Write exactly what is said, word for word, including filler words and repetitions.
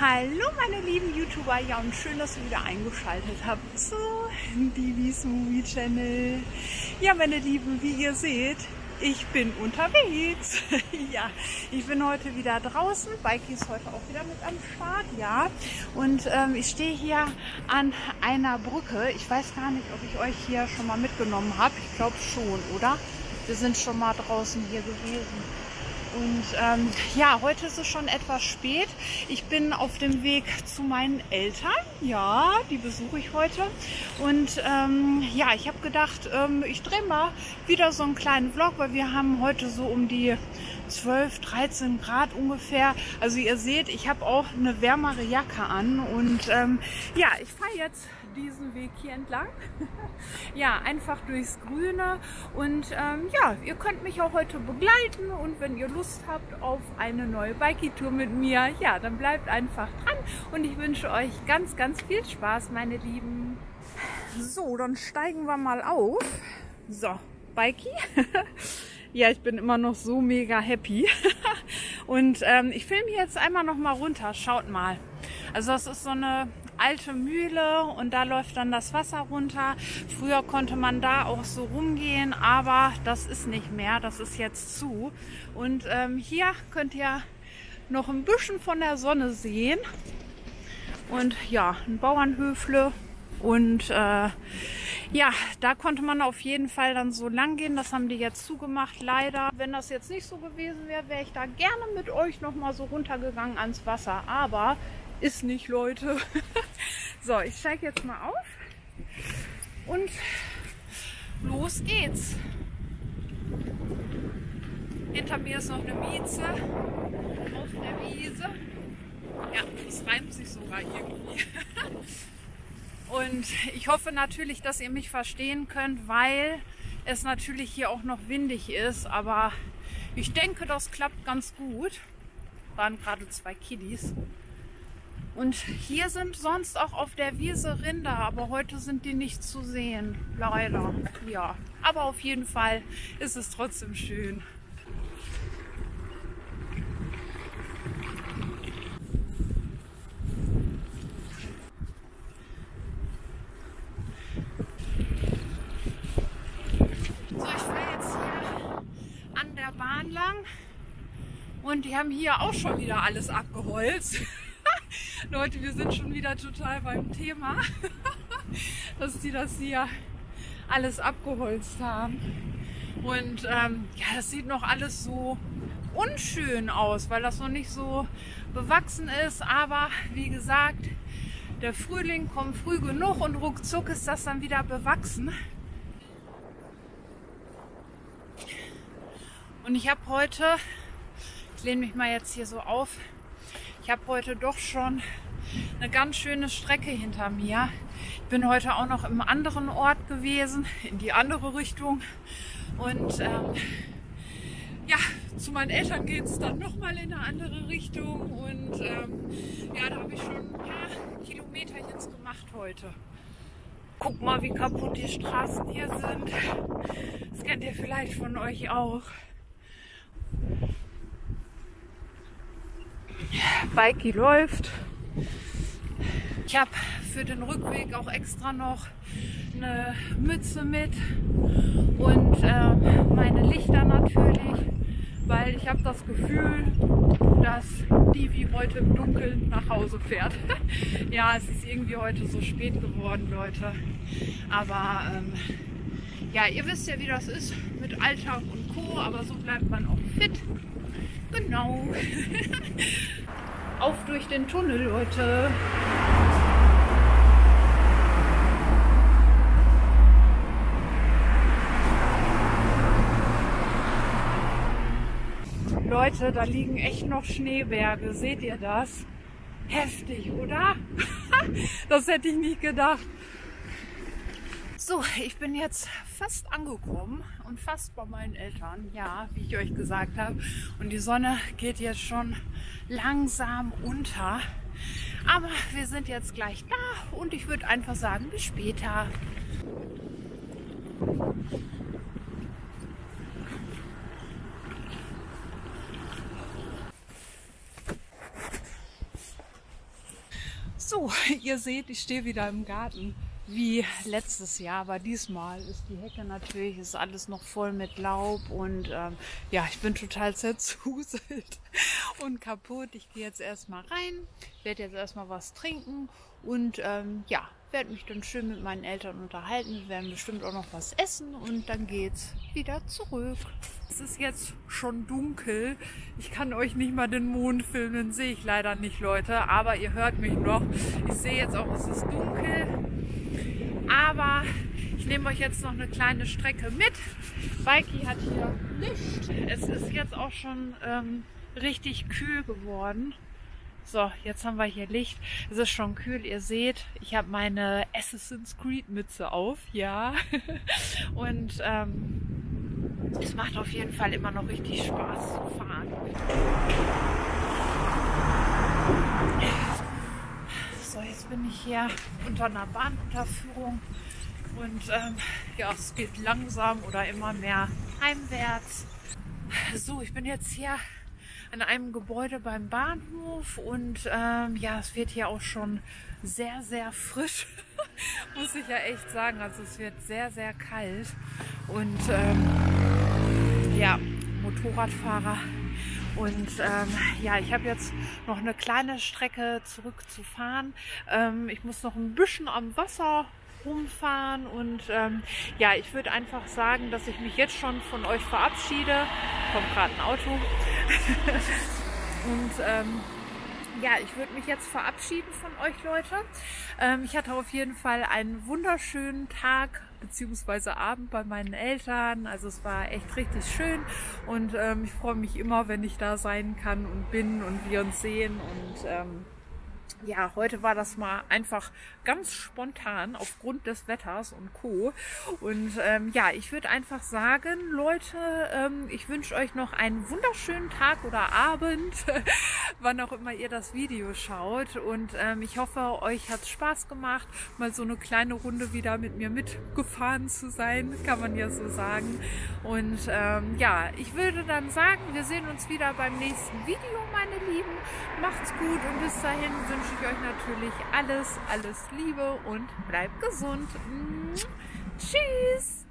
Hallo meine lieben YouTuber, ja und schön, dass ihr wieder eingeschaltet habt zu Divi's Movie Channel. Ja meine Lieben, wie ihr seht, ich bin unterwegs. Ja, ich bin heute wieder draußen. Bikie ist heute auch wieder mit am Start, ja. Und ähm, ich stehe hier an einer Brücke. Ich weiß gar nicht, ob ich euch hier schon mal mitgenommen habe. Ich glaube schon, oder? Wir sind schon mal draußen hier gewesen. Und ähm, ja, heute ist es schon etwas spät. Ich bin auf dem Weg zu meinen Eltern. Ja, die besuche ich heute. Und ähm, ja, ich habe gedacht, ähm, ich drehe mal wieder so einen kleinen Vlog, weil wir haben heute so um die zwölf, dreizehn Grad ungefähr. Also ihr seht, ich habe auch eine wärmere Jacke an. Und ähm, ja, ich fahre jetzt diesen Weg hier entlang. Ja, einfach durchs Grüne. Und ähm, ja, ihr könnt mich auch heute begleiten. Und wenn ihr Lust habt auf eine neue Bikie-Tour mit mir, ja, dann bleibt einfach dran. Und ich wünsche euch ganz, ganz viel Spaß, meine Lieben. So, dann steigen wir mal auf. So, Bikie. Ja, ich bin immer noch so mega happy. Und ähm, ich filme hier jetzt einmal noch mal runter. Schaut mal. Also das ist so eine alte Mühle und da läuft dann das Wasser runter. Früher konnte man da auch so rumgehen, aber das ist nicht mehr. Das ist jetzt zu. Und ähm, hier könnt ihr noch ein bisschen von der Sonne sehen. Und ja, ein Bauernhöfle. Und äh, ja, da konnte man auf jeden Fall dann so lang gehen. Das haben die jetzt zugemacht, leider. Wenn das jetzt nicht so gewesen wäre, wäre ich da gerne mit euch nochmal so runtergegangen ans Wasser. Aber ist nicht, Leute. So, ich steige jetzt mal auf. Und los geht's. Hinter mir ist noch eine Wiese. Auf der Wiese. Ja, das reimt sich sogar irgendwie. Und ich hoffe natürlich, dass ihr mich verstehen könnt, weil es natürlich hier auch noch windig ist. Aber ich denke, das klappt ganz gut. Waren gerade zwei Kiddies. Und hier sind sonst auch auf der Wiese Rinder, aber heute sind die nicht zu sehen. Leider, ja. Aber auf jeden Fall ist es trotzdem schön. Und die haben hier auch schon wieder alles abgeholzt. Leute, wir sind schon wieder total beim Thema, dass die das hier alles abgeholzt haben. Und ähm, ja, das sieht noch alles so unschön aus, weil das noch nicht so bewachsen ist. Aber wie gesagt, der Frühling kommt früh genug und ruckzuck ist das dann wieder bewachsen. Und ich habe heute, ich lehne mich mal jetzt hier so auf, ich habe heute doch schon eine ganz schöne Strecke hinter mir. Ich bin heute auch noch im anderen Ort gewesen, in die andere Richtung. Und ähm, ja, zu meinen Eltern geht es dann nochmal in eine andere Richtung. Und ähm, ja, da habe ich schon ein paar Kilometer jetzt gemacht heute. Guck mal, wie kaputt die Straßen hier sind. Das kennt ihr vielleicht von euch auch. Bikie läuft. Ich habe für den Rückweg auch extra noch eine Mütze mit und ähm, meine Lichter natürlich, weil ich habe das Gefühl, dass Divi heute im Dunkeln nach Hause fährt. Ja, es ist irgendwie heute so spät geworden, Leute. Aber ähm, ja, ihr wisst ja, wie das ist mit Alltag und Co, aber so bleibt man auch fit. Genau. Auf durch den Tunnel, Leute. Leute, da liegen echt noch Schneeberge. Seht ihr das? Heftig, oder? Das hätte ich nicht gedacht. So, ich bin jetzt fast angekommen und fast bei meinen Eltern, ja, wie ich euch gesagt habe. Und die Sonne geht jetzt schon langsam unter. Aber wir sind jetzt gleich da und ich würde einfach sagen, bis später. So, ihr seht, ich stehe wieder im Garten, wie letztes Jahr, aber diesmal ist die Hecke natürlich, ist alles noch voll mit Laub und ähm, ja, ich bin total zerzuselt und kaputt. Ich gehe jetzt erstmal rein, werde jetzt erstmal was trinken und ähm, ja, werde mich dann schön mit meinen Eltern unterhalten. Wir werden bestimmt auch noch was essen und dann geht's wieder zurück. Es ist jetzt schon dunkel. Ich kann euch nicht mal den Mond filmen, sehe ich leider nicht, Leute. Aber ihr hört mich noch. Ich sehe jetzt auch, es ist dunkel. Aber ich nehme euch jetzt noch eine kleine Strecke mit. Bikie hat hier Licht. Es ist jetzt auch schon ähm, richtig kühl geworden. So, jetzt haben wir hier Licht. Es ist schon kühl, ihr seht, ich habe meine Assassin's Creed Mütze auf, ja. Und ähm, es macht auf jeden Fall immer noch richtig Spaß zu fahren. So, jetzt bin ich hier unter einer Bahnunterführung und ähm, ja, es geht langsam oder immer mehr heimwärts. So, ich bin jetzt hier an einem Gebäude beim Bahnhof und ähm, ja, es wird hier auch schon sehr, sehr frisch, muss ich ja echt sagen. Also es wird sehr, sehr kalt und ähm, ja, Motorradfahrer. Und ähm, ja, ich habe jetzt noch eine kleine Strecke zurück zu fahren. Ähm, ich muss noch ein bisschen am Wasser rumfahren und ähm, ja, ich würde einfach sagen, dass ich mich jetzt schon von euch verabschiede. Kommt gerade ein Auto. Und ähm, ja, ich würde mich jetzt verabschieden von euch, Leute. Ähm, ich hatte auf jeden Fall einen wunderschönen Tag beziehungsweise Abend bei meinen Eltern. Also es war echt richtig schön und ähm, ich freue mich immer, wenn ich da sein kann und bin und wir uns sehen und ähm, ja, heute war das mal einfach ganz spontan aufgrund des Wetters und Co. Und ähm, ja, ich würde einfach sagen, Leute, ähm, ich wünsche euch noch einen wunderschönen Tag oder Abend, wann auch immer ihr das Video schaut. Und ähm, ich hoffe, euch hat es Spaß gemacht, mal so eine kleine Runde wieder mit mir mitgefahren zu sein, kann man ja so sagen. Und ähm, ja, ich würde dann sagen, wir sehen uns wieder beim nächsten Video, meine Lieben. Macht's gut und bis dahin wünsche ich euch natürlich alles, alles Liebe und bleibt gesund. Tschüss!